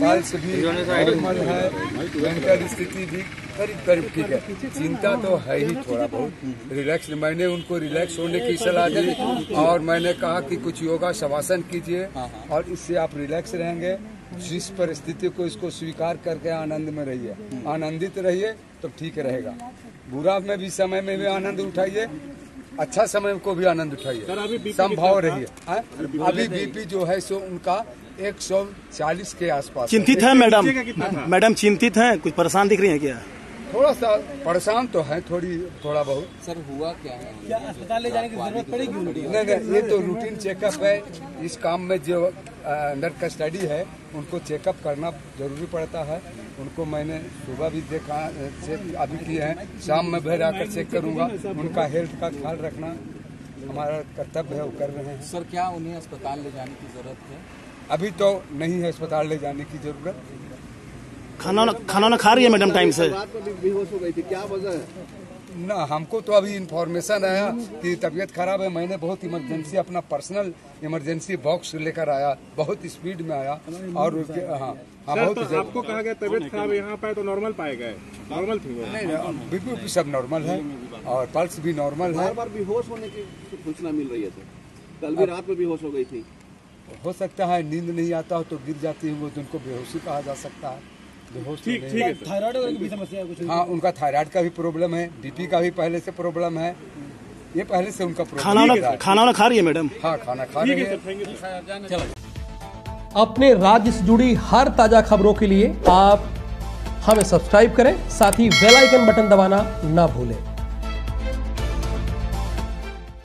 काल से भी है, मेंटल स्थिति भी करीब करीब ठीक है। चिंता तो है ही, थोड़ा बहुत रिलैक्स। मैंने उनको रिलैक्स होने की सलाह दी और मैंने कहा कि कुछ योगा शवासन कीजिए और इससे आप रिलैक्स रहेंगे। जिस परिस्थिति को इसको स्वीकार करके आनंद में रहिए, आनंदित रहिए तो ठीक रहेगा। बुरा में भी समय में भी आनंद उठाइए, अच्छा समय को भी आनंद उठाइए, संभाव रहिए। अभी बीपी जो है सो उनका 140 के आसपास। चिंतित है मैडम? मैडम चिंतित हैं? कुछ परेशान दिख रही हैं क्या? थोड़ा सा परेशान तो है, थोड़ा बहुत। सर हुआ क्या है? क्या अस्पताल ले जाने की जरूरत पड़ेगी? नहीं, ये तो रूटीन चेकअप है। इस काम में जो अंडर कस्टडी है उनको चेकअप करना जरूरी पड़ता है। उनको मैंने सुबह भी देखा, चेक अभी किए हैं, शाम में फिर आकर चेक करूंगा। उनका हेल्थ का ख्याल रखना हमारा कर्तव्य है, वो कर रहे हैं। सर क्या उन्हें अस्पताल ले जाने की जरूरत है? अभी तो नहीं है अस्पताल ले जाने की जरूरत। खाना खा रही है मैडम टाइम से? बेहोश हो गई थी, क्या वजह है? ना हमको तो अभी इन्फॉर्मेशन आया कि तबीयत खराब है। मैंने बहुत इमरजेंसी अपना पर्सनल इमरजेंसी बॉक्स लेकर आया, बहुत स्पीड में आया। और हाँ, बहुत। आपको कहा गया तबीयत खराब है, यहाँ पाए तो नॉर्मल पाए गए? नॉर्मल थी वो? नहीं, बीपी सब नॉर्मल है और पल्स भी नॉर्मल है। बेहोश होने की सूचना मिल रही है सर, कल भी रात में बेहोश हो गई थी। हो सकता है नींद नहीं आता हो तो गिर जाती है, वो तो उनको बेहोशी कहा जा सकता है। ठीक है। थायराइड की समस्या है कुछ? हाँ, उनका थायराइड का भी प्रॉब्लम है, बीपी का भी पहले से प्रॉब्लम है, ये पहले से उनका प्रॉब्लम है। खाना खा रही है मैडम? हाँ, खाना खा रही है। अपने राज्य से जुड़ी हर ताजा खबरों के लिए आप हमें सब्सक्राइब करें, साथ ही बेल आइकन बटन दबाना ना भूलें।